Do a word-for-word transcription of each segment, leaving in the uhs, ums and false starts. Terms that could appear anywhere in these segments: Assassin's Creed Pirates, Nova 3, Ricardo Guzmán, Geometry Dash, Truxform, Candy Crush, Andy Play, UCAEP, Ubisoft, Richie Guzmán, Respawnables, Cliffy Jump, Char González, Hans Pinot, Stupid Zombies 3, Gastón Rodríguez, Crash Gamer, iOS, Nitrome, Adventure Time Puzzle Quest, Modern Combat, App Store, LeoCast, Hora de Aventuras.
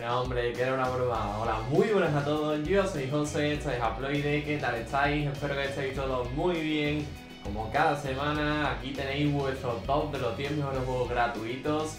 no, hombre, que era una broma. Hola, muy buenas a todos, yo soy José, esto es Apploide, ¿qué tal estáis? Espero que estéis todos muy bien. Como cada semana, aquí tenéis vuestro top de los diez mejores juegos gratuitos,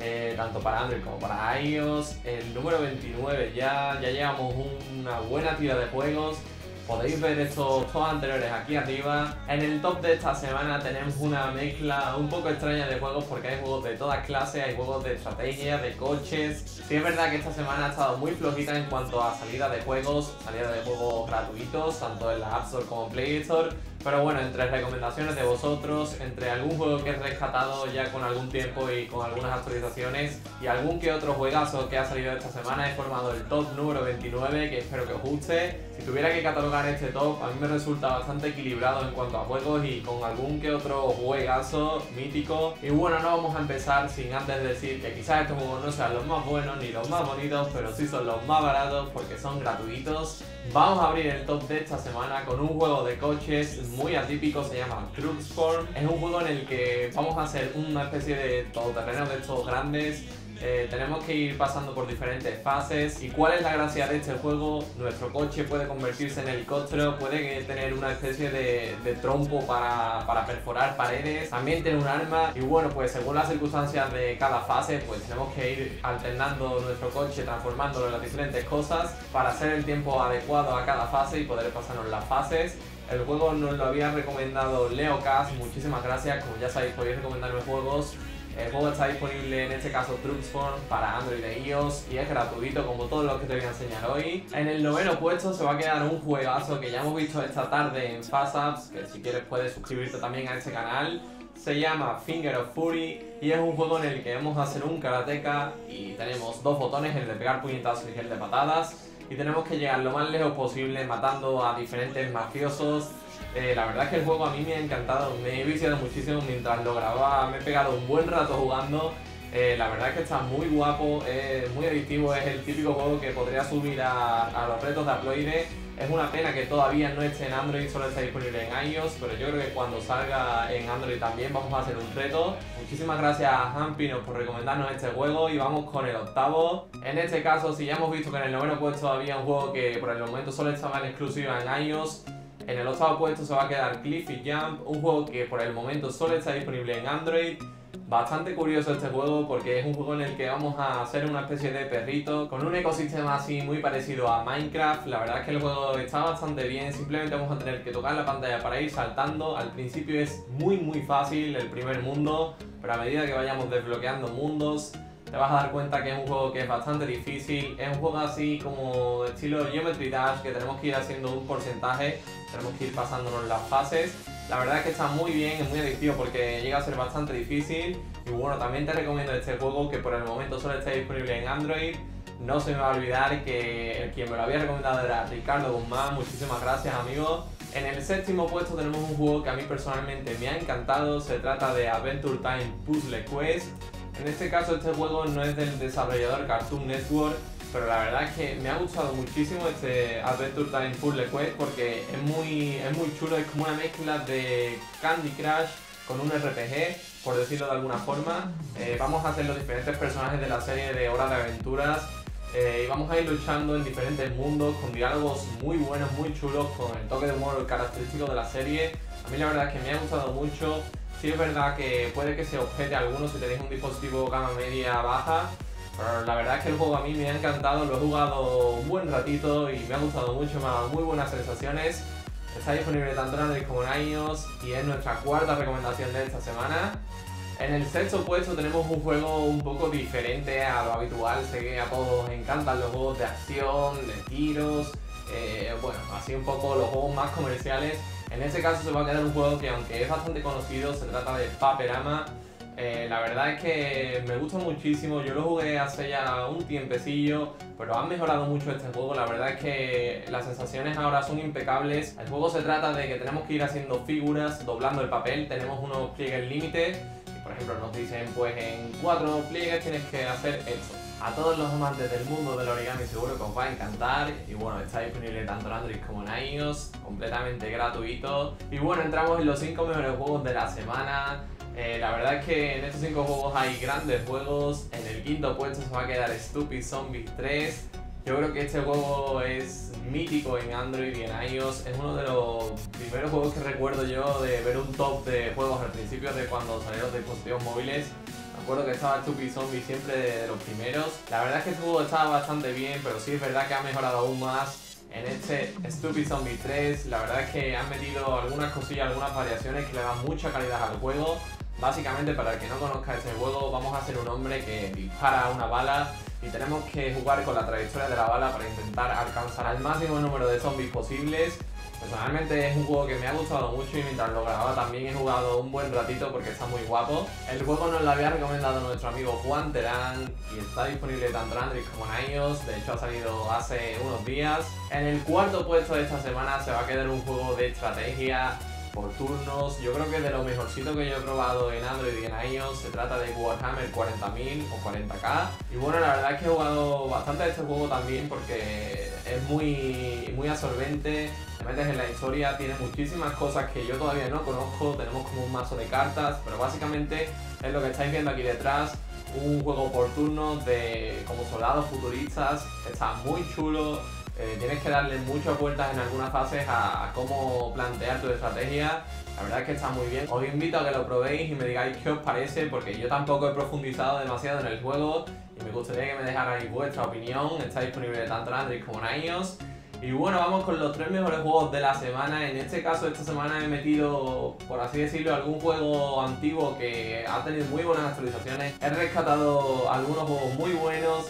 eh, tanto para Android como para iOS. El número veintinueve, ya, ya llevamos una buena tira de juegos. Podéis ver estos dos anteriores aquí arriba. En el top de esta semana tenemos una mezcla un poco extraña de juegos, porque hay juegos de todas clases, hay juegos de estrategia, de coches. Sí es verdad que esta semana ha estado muy flojita en cuanto a salida de juegos, salida de juegos gratuitos, tanto en la App Store como en Play Store. Pero bueno, entre recomendaciones de vosotros, entre algún juego que he rescatado ya con algún tiempo y con algunas actualizaciones, y algún que otro juegazo que ha salido esta semana, he formado el top número veintinueve, que espero que os guste. Si tuviera que catalogar este top, a mí me resulta bastante equilibrado en cuanto a juegos y con algún que otro juegazo mítico. Y bueno, no vamos a empezar sin antes decir que quizás estos juegos no sean los más buenos ni los más bonitos, pero sí son los más baratos porque son gratuitos. Vamos a abrir el top de esta semana con un juego de coches muy atípico, se llama Truxform. Es un juego en el que vamos a hacer una especie de todoterreno de estos grandes. Eh, tenemos que ir pasando por diferentes fases. ¿Y cuál es la gracia de este juego? Nuestro coche puede convertirse en helicóptero, puede tener una especie de, de trompo para, para perforar paredes, también tiene un arma. Y bueno, pues según las circunstancias de cada fase, pues tenemos que ir alternando nuestro coche, transformándolo en las diferentes cosas para hacer el tiempo adecuado a cada fase y poder pasarnos las fases. El juego nos lo había recomendado LeoCast, muchísimas gracias. Como ya sabéis, podéis recomendarme juegos. El juego está disponible, en este caso Truxform, para Android e iOS, y es gratuito como todos los que te voy a enseñar hoy. En el noveno puesto se va a quedar un juegazo que ya hemos visto esta tarde en Passapps, que si quieres puedes suscribirte también a este canal. Se llama Finger of Fury y es un juego en el que vamos a hacer un karateka y tenemos dos botones, el de pegar puñetazos y el de patadas, y tenemos que llegar lo más lejos posible matando a diferentes mafiosos. Eh, la verdad es que el juego a mí me ha encantado, me he viciado muchísimo mientras lo grababa, me he pegado un buen rato jugando. Eh, la verdad es que está muy guapo, es muy adictivo, es el típico juego que podría subir a, a los retos de Apploide. Es una pena que todavía no esté en Android, solo está disponible en iOS, pero yo creo que cuando salga en Android también vamos a hacer un reto. Muchísimas gracias a Hampi por recomendarnos este juego y vamos con el octavo. En este caso, si ya hemos visto que en el noveno puesto había un juego que por el momento solo estaba en exclusiva en iOS, en el octavo puesto se va a quedar Cliffy Jump, un juego que por el momento solo está disponible en Android. Bastante curioso este juego porque es un juego en el que vamos a hacer una especie de perrito con un ecosistema así muy parecido a Minecraft. La verdad es que el juego está bastante bien, simplemente vamos a tener que tocar la pantalla para ir saltando. Al principio es muy muy fácil el primer mundo, pero a medida que vayamos desbloqueando mundos te vas a dar cuenta que es un juego que es bastante difícil. Es un juego así como de estilo Geometry Dash, que tenemos que ir haciendo un porcentaje, tenemos que ir pasándonos las fases. La verdad es que está muy bien, es muy adictivo porque llega a ser bastante difícil. Y bueno, también te recomiendo este juego que por el momento solo está disponible en Android. No se me va a olvidar que quien me lo había recomendado era Ricardo Guzmán, muchísimas gracias amigo. En el séptimo puesto tenemos un juego que a mí personalmente me ha encantado, se trata de Adventure Time Puzzle Quest. En este caso este juego no es del desarrollador Cartoon Network, pero la verdad es que me ha gustado muchísimo este Adventure Time Puzzle Quest porque es muy, es muy chulo, es como una mezcla de Candy Crush con un R P G, por decirlo de alguna forma. Eh, vamos a hacer los diferentes personajes de la serie de Hora de Aventuras eh, y vamos a ir luchando en diferentes mundos con diálogos muy buenos, muy chulos, con el toque de humor característico de la serie. A mí la verdad es que me ha gustado mucho. Sí es verdad que puede que se objete alguno si tenéis un dispositivo gama media baja, pero la verdad es que el juego a mí me ha encantado, lo he jugado un buen ratito y me ha gustado mucho, me ha dado muy buenas sensaciones. Está disponible tanto en Android como en iOS y es nuestra cuarta recomendación de esta semana. En el sexto puesto tenemos un juego un poco diferente a lo habitual, sé que a todos encantan los juegos de acción, de tiros, eh, bueno, así un poco los juegos más comerciales. En este caso se va a quedar un juego que aunque es bastante conocido, se trata de Paperama. Eh, la verdad es que me gusta muchísimo, yo lo jugué hace ya un tiempecillo, pero han mejorado mucho este juego, la verdad es que las sensaciones ahora son impecables. El juego se trata de que tenemos que ir haciendo figuras, doblando el papel, tenemos unos pliegues límites, por ejemplo nos dicen pues en cuatro pliegues tienes que hacer esto. A todos los amantes del mundo del origami seguro que os va a encantar. Y bueno, está disponible tanto en Android como en iOS, completamente gratuito. Y bueno, entramos en los cinco mejores juegos de la semana. Eh, la verdad es que en estos cinco juegos hay grandes juegos. En el quinto puesto se va a quedar Stupid Zombies tres. Yo creo que este juego es mítico en Android y en iOS. Es uno de los primeros juegos que recuerdo yo de ver un top de juegos al principio de cuando salieron los dispositivos móviles. Me acuerdo que estaba Stupid Zombie siempre de los primeros. La verdad es que el juego estaba bastante bien, pero sí es verdad que ha mejorado aún más. En este Stupid Zombie tres, la verdad es que han metido algunas cosillas, algunas variaciones que le dan mucha calidad al juego. Básicamente, para el que no conozca este juego, vamos a ser un hombre que dispara una bala y tenemos que jugar con la trayectoria de la bala para intentar alcanzar al máximo número de zombies posibles. Personalmente es un juego que me ha gustado mucho y mientras lo grababa también he jugado un buen ratito porque está muy guapo. El juego nos lo había recomendado nuestro amigo Juan Terán y está disponible tanto en Android como en iOS, de hecho ha salido hace unos días. En el cuarto puesto de esta semana se va a quedar un juego de estrategia por turnos. Yo creo que de lo mejorcito que yo he probado en Android y en iOS. Se trata de Warhammer cuarenta mil o cuarenta K. Y bueno, la verdad es que he jugado bastante a este juego también porque es muy, muy absorbente. Te metes en la historia, tiene muchísimas cosas que yo todavía no conozco. Tenemos como un mazo de cartas, pero básicamente es lo que estáis viendo aquí detrás. Un juego por turnos de como soldados futuristas. Está muy chulo. Eh, tienes que darle muchas vueltas en algunas fases a, a cómo plantear tu estrategia. La verdad es que está muy bien. Os invito a que lo probéis y me digáis qué os parece, porque yo tampoco he profundizado demasiado en el juego y me gustaría que me dejarais vuestra opinión. Está disponible tanto en Android como en iOS. Y bueno, vamos con los tres mejores juegos de la semana. En este caso, esta semana he metido, por así decirlo, algún juego antiguo que ha tenido muy buenas actualizaciones. He rescatado algunos juegos muy buenos.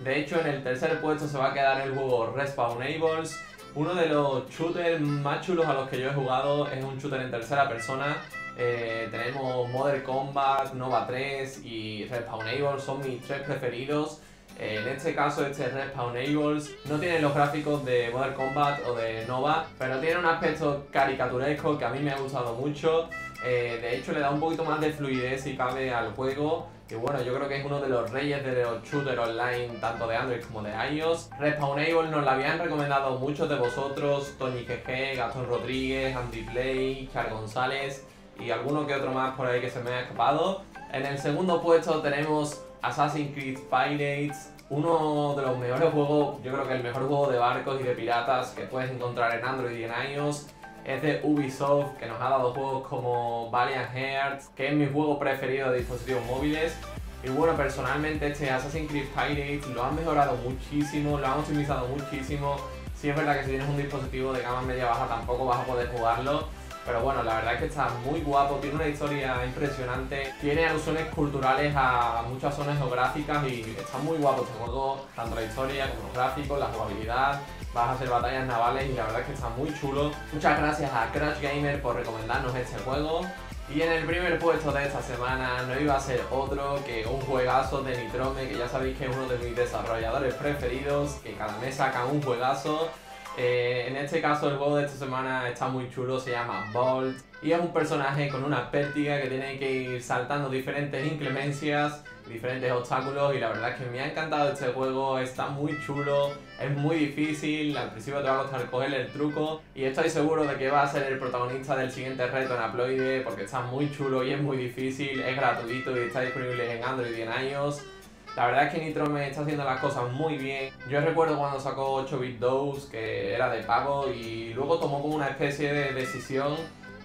De hecho, en el tercer puesto se va a quedar el juego Respawnables, uno de los shooters más chulos a los que yo he jugado. Es un shooter en tercera persona. Eh, tenemos Modern Combat, Nova tres y Respawnables, son mis tres preferidos. Eh, en este caso, este Respawnables no tiene los gráficos de Modern Combat o de Nova, pero tiene un aspecto caricaturesco que a mí me ha gustado mucho. Eh, de hecho, le da un poquito más de fluidez si cabe al juego. Y bueno, yo creo que es uno de los reyes de los shooters online, tanto de Android como de iOS. Respawnables nos lo habían recomendado muchos de vosotros: Tony G G, Gastón Rodríguez, Andy Play, Char González y alguno que otro más por ahí que se me ha escapado. En el segundo puesto tenemos Assassin's Creed Pirates, uno de los mejores juegos, yo creo que el mejor juego de barcos y de piratas que puedes encontrar en Android y en iOS. Es de Ubisoft, que nos ha dado juegos como Valiant Hearts, que es mi juego preferido de dispositivos móviles. Y bueno, personalmente este Assassin's Creed Pirates lo han mejorado muchísimo, lo han optimizado muchísimo. Sí es verdad que si tienes un dispositivo de gama media-baja tampoco vas a poder jugarlo, pero bueno, la verdad es que está muy guapo, tiene una historia impresionante, tiene alusiones culturales a muchas zonas geográficas y está muy guapo este juego, tanto la historia como los gráficos, la jugabilidad. Vas a hacer batallas navales y la verdad es que está muy chulo. Muchas gracias a Crash Gamer por recomendarnos este juego. Y en el primer puesto de esta semana no iba a ser otro que un juegazo de Nitrome, que ya sabéis que es uno de mis desarrolladores preferidos, que cada mes sacan un juegazo. Eh, en este caso el juego de esta semana está muy chulo, se llama Bolt y es un personaje con una pértiga que tiene que ir saltando diferentes inclemencias, diferentes obstáculos, y la verdad es que me ha encantado este juego. Está muy chulo, es muy difícil, al principio te va a costar coger el truco y estoy seguro de que va a ser el protagonista del siguiente reto en Apploide porque está muy chulo y es muy difícil, es gratuito y está disponible en Android y en iOS. La verdad es que Nitrome está haciendo las cosas muy bien. Yo recuerdo cuando sacó ocho bit dos, que era de pago, y luego tomó como una especie de decisión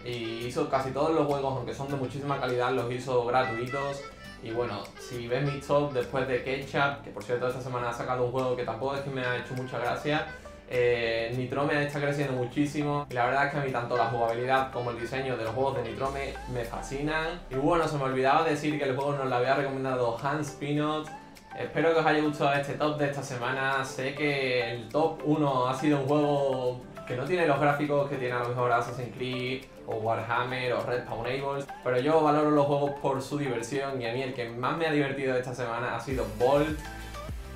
y hizo casi todos los juegos, aunque son de muchísima calidad, los hizo gratuitos. Y bueno, si ves mi top después de Ketchup, que por cierto esta semana ha sacado un juego que tampoco es que me ha hecho mucha gracia, eh, Nitrome está creciendo muchísimo y la verdad es que a mí tanto la jugabilidad como el diseño de los juegos de Nitrome me fascinan. Y bueno, se me olvidaba decir que el juego nos lo había recomendado Hans Peanut. Espero que os haya gustado este top de esta semana. Sé que el top uno ha sido un juego que no tiene los gráficos que tiene a lo mejor Assassin's Creed o Warhammer o Respawnables, pero yo valoro los juegos por su diversión y a mí el que más me ha divertido esta semana ha sido Bolt.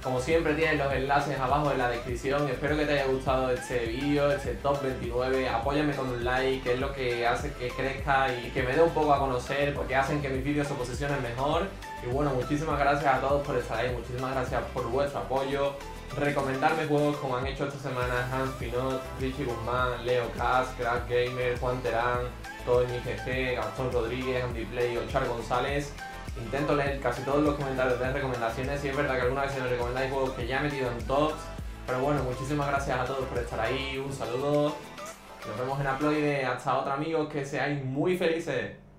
Como siempre tienes los enlaces abajo en la descripción. Espero que te haya gustado este vídeo, este top veintinueve. Apóyame con un like, que es lo que hace que crezca y que me dé un poco a conocer, porque hacen que mis vídeos se posicionen mejor. Y bueno, muchísimas gracias a todos por estar ahí, muchísimas gracias por vuestro apoyo. Recomendarme juegos como han hecho esta semana Hans Pinot, Richie Guzmán, LeoCast, Crash Gamer, Juan Terán, Tony G G, Gastón Rodríguez, Andy Play, Ochar González. Intento leer casi todos los comentarios de recomendaciones, y es verdad que alguna vez se me recomendáis juegos que ya he metido en tops. Pero bueno, muchísimas gracias a todos por estar ahí, un saludo. Nos vemos en Apploide, hasta otra amigos, que seáis muy felices.